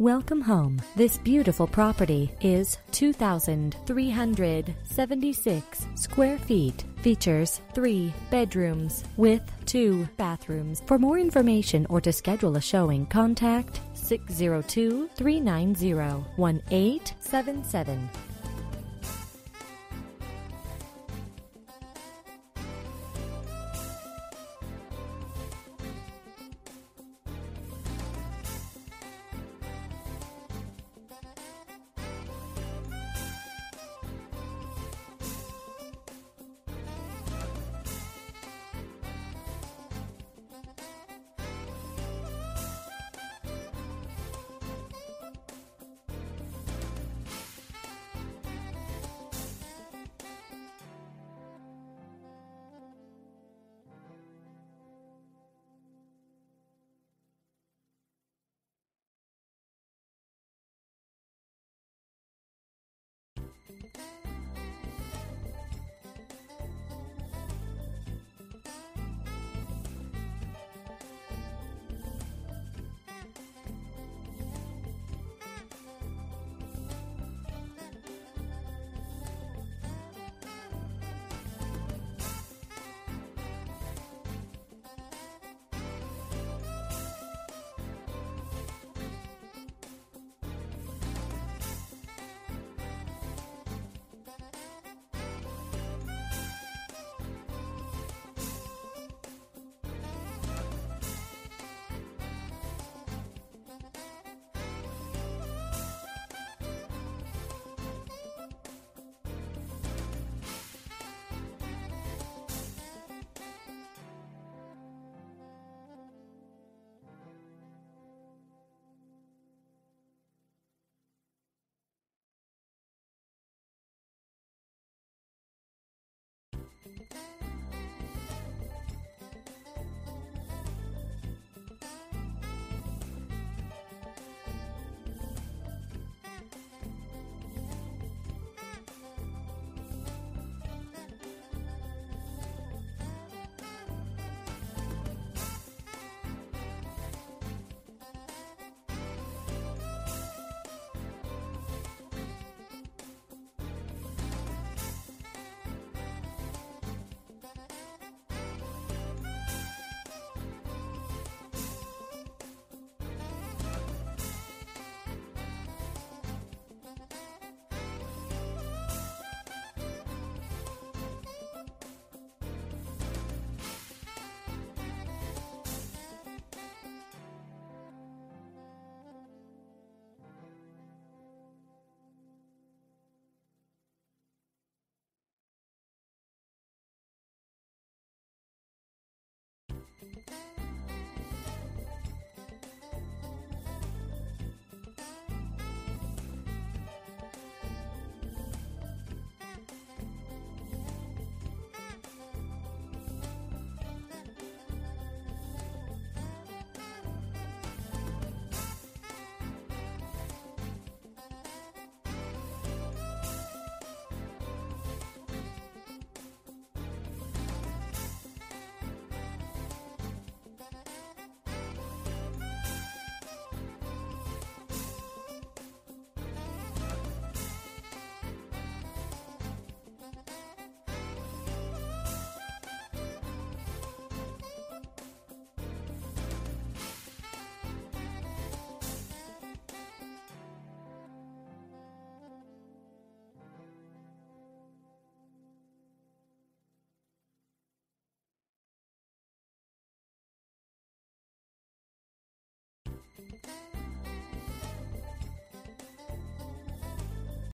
Welcome home. This beautiful property is 2,376 square feet. Features 3 bedrooms with 2 bathrooms. For more information or to schedule a showing, contact 602-390-1877.